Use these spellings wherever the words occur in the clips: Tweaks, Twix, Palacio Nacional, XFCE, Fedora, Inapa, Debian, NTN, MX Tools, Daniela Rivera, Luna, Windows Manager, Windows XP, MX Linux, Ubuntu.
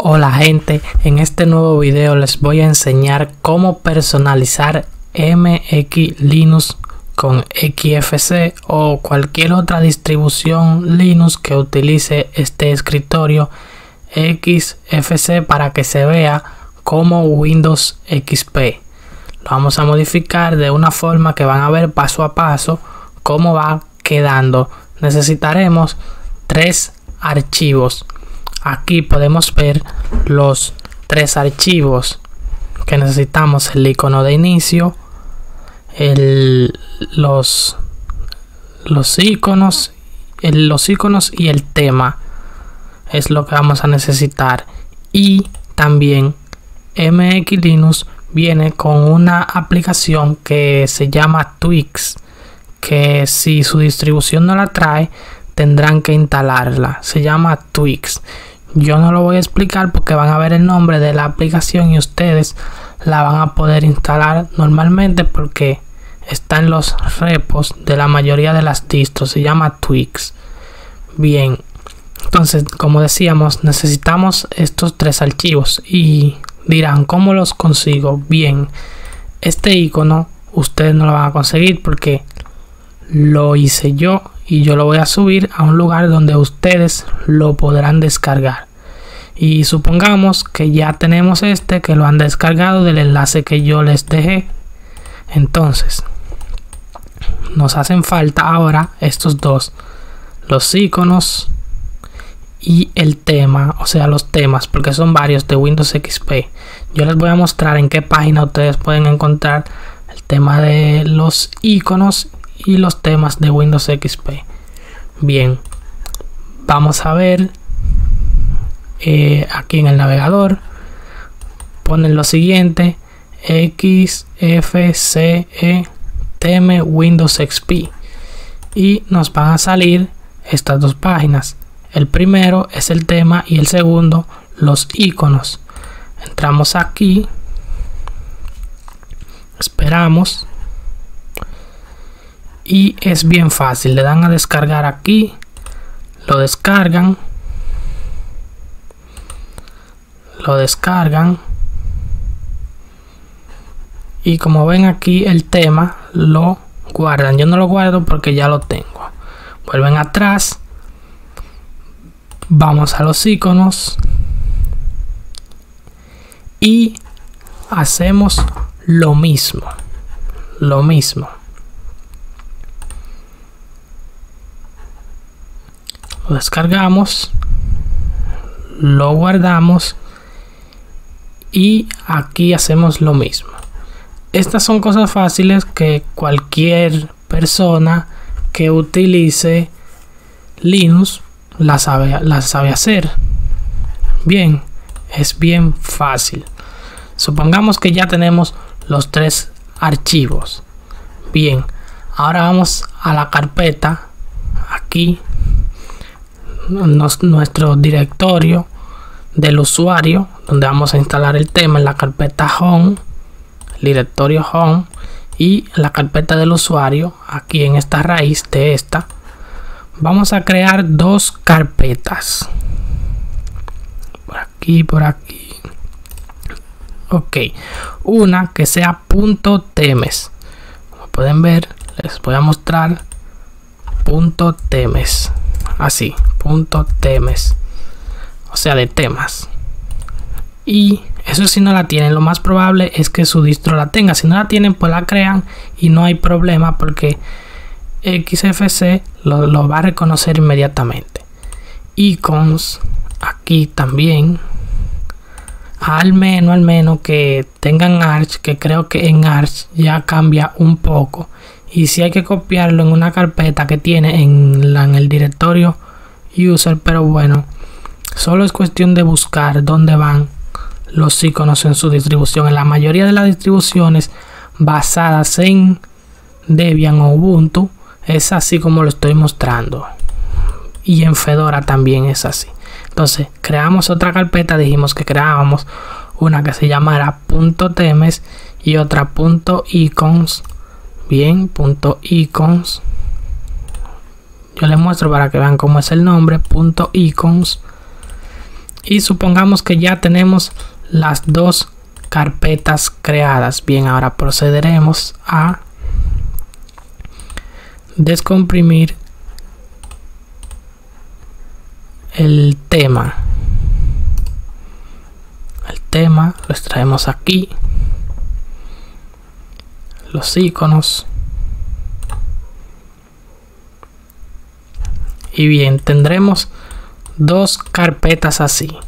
Hola gente, en este nuevo video les voy a enseñar cómo personalizar MX Linux con XFCE o cualquier otra distribución Linux que utilice este escritorio XFCE para que se vea como Windows XP. Lo vamos a modificar de una forma que van a ver paso a paso cómo va quedando. Necesitaremos tres archivos. Aquí podemos ver los tres archivos que necesitamos: el icono de inicio, los iconos y el tema es lo que vamos a necesitar. Y también MX Linux viene con una aplicación que se llama Tweaks, que si su distribución no la trae tendrán que instalarla. Se llama Twix. Yo no lo voy a explicar porque van a ver el nombre de la aplicación y ustedes la van a poder instalar normalmente porque está en los repos de la mayoría de las distros. Se llama Twix. Bien, entonces, como decíamos, necesitamos estos tres archivos y dirán, ¿cómo los consigo? Bien, este icono ustedes no lo van a conseguir porque lo hice yo. Y yo lo voy a subir a un lugar donde ustedes lo podrán descargar. Y supongamos que ya tenemos este, que lo han descargado del enlace que yo les dejé. Entonces, nos hacen falta ahora estos dos. Los iconos y el tema, o sea los temas, porque son varios de Windows XP. Yo les voy a mostrar en qué página ustedes pueden encontrar el tema de los iconos y los temas de Windows XP. Bien, vamos a ver aquí en el navegador ponen lo siguiente: XFCE teme Windows XP, y nos van a salir estas dos páginas. El primero es el tema y el segundo los iconos. Entramos aquí, esperamos. Y es bien fácil, le dan a descargar aquí, lo descargan, y como ven aquí el tema lo guardan. Yo no lo guardo porque ya lo tengo. Vuelven atrás, vamos a los iconos y hacemos lo mismo, Lo descargamos, lo guardamos y aquí hacemos lo mismo. Estas son cosas fáciles que cualquier persona que utilice Linux la sabe hacer. Bien, es bien fácil. Supongamos que ya tenemos los tres archivos. Bien, ahora vamos a la carpeta aquí. Nuestro directorio del usuario, donde vamos a instalar el tema, en la carpeta home, el directorio home, y la carpeta del usuario. Aquí en esta raíz de esta vamos a crear dos carpetas por aquí, ok, una que sea .temes. Como pueden ver, les voy a mostrar .temes, así, .temes, o sea de temas. Y eso, si no la tienen, lo más probable es que su distro la tenga. Si no la tienen, pues la crean y no hay problema porque XFCE lo va a reconocer inmediatamente. Icons, aquí también, al menos que tengan Arch, que creo que en Arch ya cambia un poco. Y si hay que copiarlo en una carpeta que tiene en el directorio user, pero bueno, solo es cuestión de buscar dónde van los iconos en su distribución. En la mayoría de las distribuciones basadas en Debian o Ubuntu es así como lo estoy mostrando, y en Fedora también es así. Entonces creamos otra carpeta, dijimos que creábamos una que se llamara .temes y otra .icons. Bien, .icons, yo les muestro para que vean cómo es el nombre, .icons. y supongamos que ya tenemos las dos carpetas creadas. Bien, ahora procederemos a descomprimir el tema. El tema lo extraemos aquí, los iconos, y bien, tendremos dos carpetas así.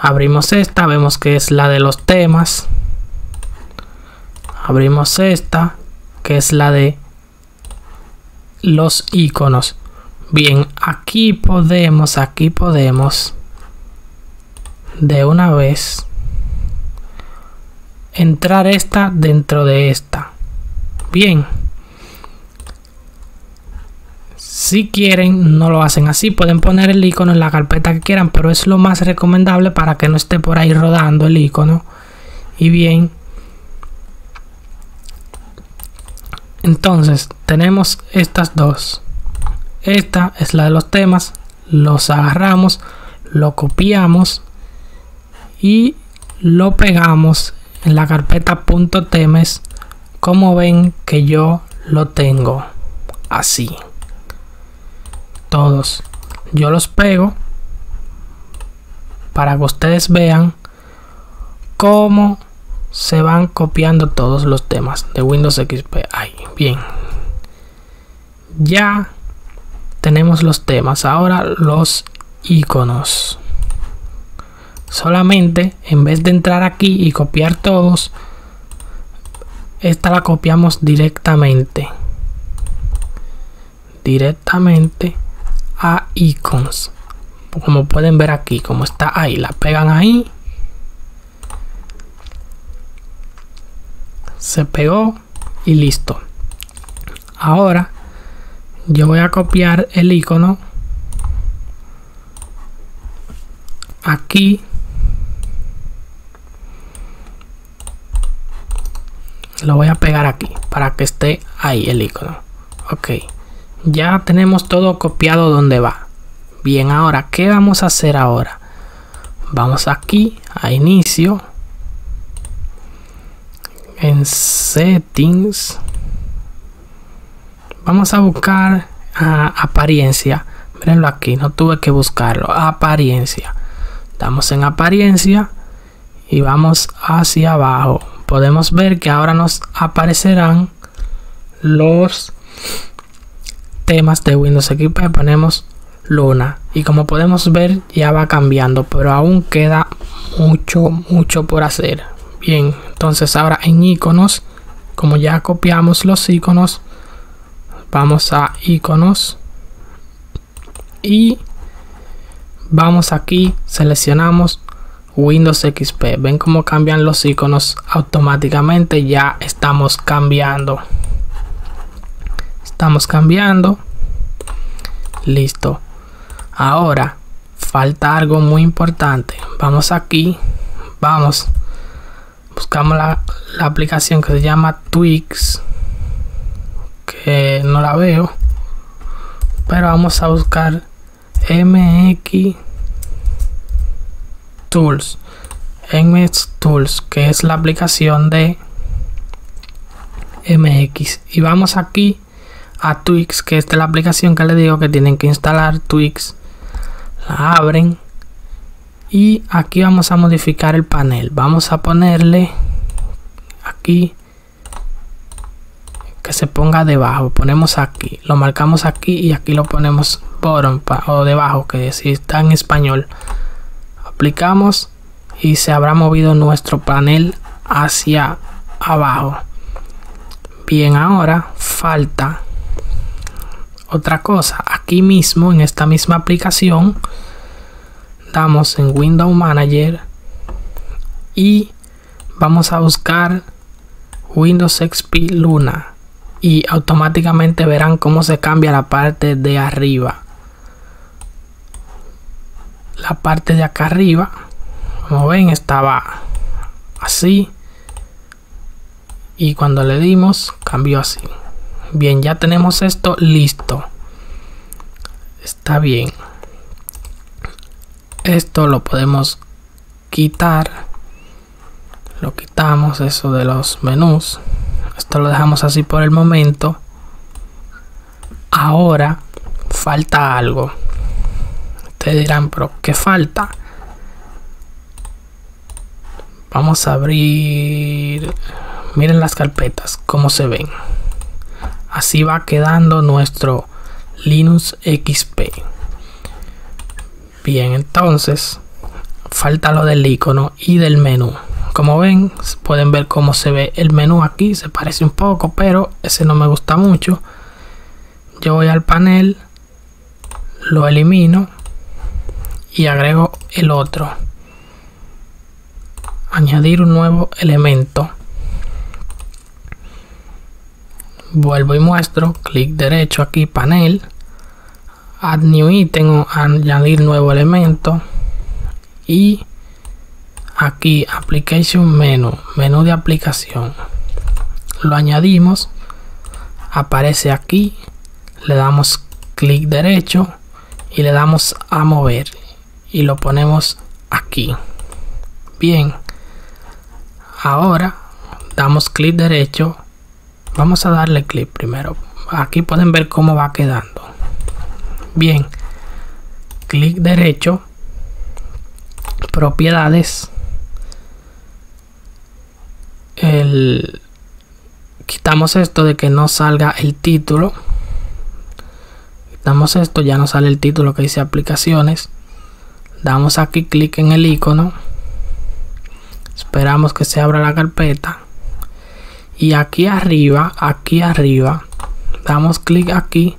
Abrimos esta, vemos que es la de los temas. Abrimos esta, que es la de los iconos. Bien, aquí podemos de una vez entrar esta dentro de esta. Bien, si quieren, no lo hacen así, pueden poner el icono en la carpeta que quieran, pero es lo más recomendable para que no esté por ahí rodando el icono. Y bien, entonces tenemos estas dos. Esta es la de los temas, los agarramos, lo copiamos y lo pegamos en la carpeta .temes, como ven que yo lo tengo así. Todos yo los pego para que ustedes vean cómo se van copiando todos los temas de Windows XP. Ahí, bien, ya tenemos los temas. Ahora los iconos, solamente en vez de entrar aquí y copiar todos, esta la copiamos directamente a icons, como pueden ver aquí, como está ahí, la pegan ahí, se pegó y listo. Ahora yo voy a copiar el icono aquí, lo voy a pegar aquí para que esté ahí el icono. Ok, ya tenemos todo copiado donde va. Bien, ahora, ¿qué vamos a hacer ahora? Vamos aquí a inicio, en settings, vamos a buscar apariencia. Mírenlo aquí, no tuve que buscarlo. Apariencia, damos en apariencia y vamos hacia abajo. Podemos ver que ahora nos aparecerán los temas de Windows XP. Ponemos Luna y como podemos ver ya va cambiando, pero aún queda mucho por hacer. Bien, entonces ahora en iconos, como ya copiamos los iconos, vamos a iconos y vamos aquí, seleccionamos Windows XP. Ven cómo cambian los iconos automáticamente. Ya estamos cambiando. Listo. Ahora falta algo muy importante. Vamos aquí, buscamos la aplicación que se llama Tweaks, que no la veo, pero vamos a buscar MX Tools. MX Tools, que es la aplicación de MX, y vamos aquí a Twix, que esta es la aplicación que les digo que tienen que instalar. Twix, la abren y aquí vamos a modificar el panel. Vamos a ponerle aquí que se ponga debajo, ponemos aquí, lo marcamos aquí y aquí lo ponemos bottom o debajo, que si está en español. Aplicamos y se habrá movido nuestro panel hacia abajo. Bien, ahora falta otra cosa. Aquí mismo en esta misma aplicación damos en Windows Manager y vamos a buscar Windows XP Luna y automáticamente verán cómo se cambia la parte de arriba. La parte de acá arriba, como ven, estaba así y cuando le dimos cambió así. Bien, ya tenemos esto listo. Está bien. Esto lo podemos quitar, lo quitamos, eso de los menús, esto lo dejamos así por el momento. Ahora falta algo. Ustedes dirán, pero ¿qué falta? Vamos a abrir, miren las carpetas cómo se ven. Así va quedando nuestro Linux XP. Bien, entonces falta lo del icono y del menú. Como ven, pueden ver cómo se ve el menú aquí, se parece un poco, pero ese no me gusta mucho. Yo voy al panel, lo elimino y agrego el otro. Añadir un nuevo elemento. Vuelvo y muestro, clic derecho aquí, panel, add new item, añadir nuevo elemento, y aquí application menu, menú de aplicación, lo añadimos, aparece aquí, le damos clic derecho y le damos a mover y lo ponemos aquí. Bien, ahora damos clic derecho, vamos a darle clic primero, aquí pueden ver cómo va quedando. Bien, clic derecho, propiedades, quitamos esto de que no salga el título, quitamos esto, ya no sale el título que dice aplicaciones, damos aquí clic en el icono, esperamos que se abra la carpeta y aquí arriba, damos clic aquí,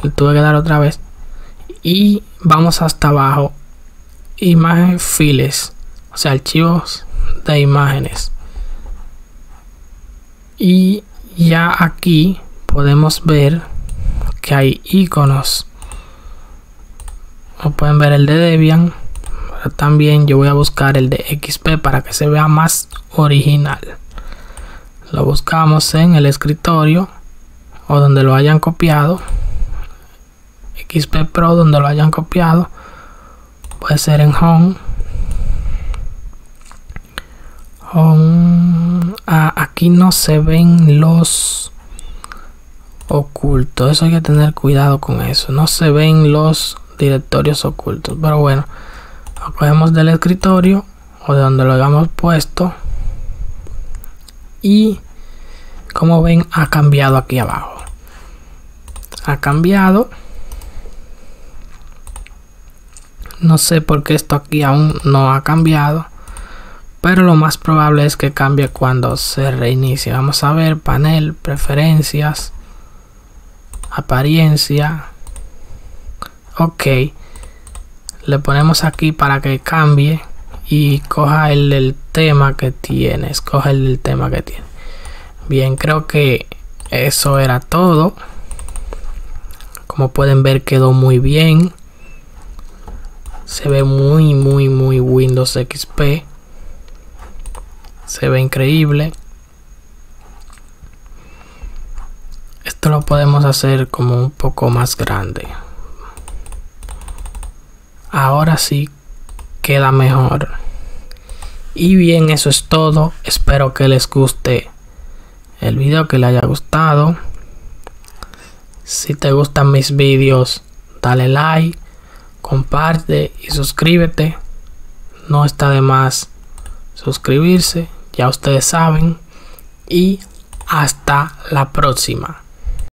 le tuve que dar otra vez y vamos hasta abajo, imagen files, o sea archivos de imágenes, y ya aquí podemos ver que hay iconos, o pueden ver el de Debian, pero también yo voy a buscar el de XP para que se vea más original. Lo buscamos en el escritorio o donde lo hayan copiado, XP Pro, donde lo hayan copiado, puede ser en Home, aquí no se ven los ocultos, eso hay que tener cuidado con eso, no se ven los directorios ocultos, pero bueno, lo cogemos del escritorio o de donde lo hayamos puesto y como ven ha cambiado aquí abajo, ha cambiado. No sé por qué esto aquí aún no ha cambiado, pero lo más probable es que cambie cuando se reinicie. Vamos a ver, panel, preferencias, apariencia, ok, le ponemos aquí para que cambie y coja el tema que tiene, escoge el tema que tiene. Bien, creo que eso era todo. Como pueden ver quedó muy bien. Se ve muy Windows XP. Se ve increíble. Esto lo podemos hacer como un poco más grande. Ahora sí queda mejor. Y bien, eso es todo. Espero que les guste el video, que les haya gustado. Si te gustan mis videos, dale like, comparte y suscríbete. No está de más suscribirse, ya ustedes saben. Y hasta la próxima.